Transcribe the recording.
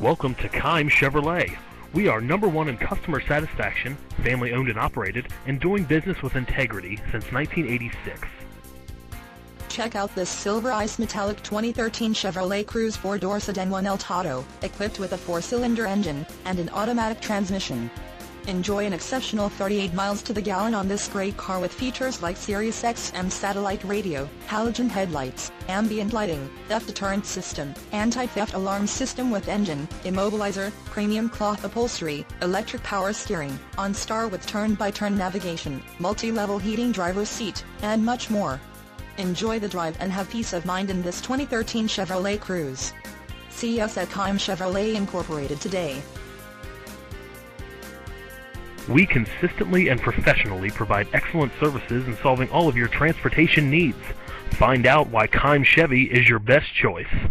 Welcome to Keim Chevrolet. We are #1 in customer satisfaction, family owned and operated, and doing business with integrity since 1986. Check out this Silver Ice Metallic 2013 Chevrolet Cruze 4-door sedan 1L Tahoe, equipped with a 4-cylinder engine and an automatic transmission. Enjoy an exceptional 38 miles to the gallon on this great car with features like Sirius XM satellite radio, halogen headlights, ambient lighting, theft deterrent system, anti-theft alarm system with engine, immobilizer, premium cloth upholstery, electric power steering, OnStar with turn-by-turn navigation, multi-level heating driver's seat, and much more. Enjoy the drive and have peace of mind in this 2013 Chevrolet Cruze. See us at Keim Chevrolet Incorporated today. We consistently and professionally provide excellent services in solving all of your transportation needs. Find out why Keim Chevy is your best choice.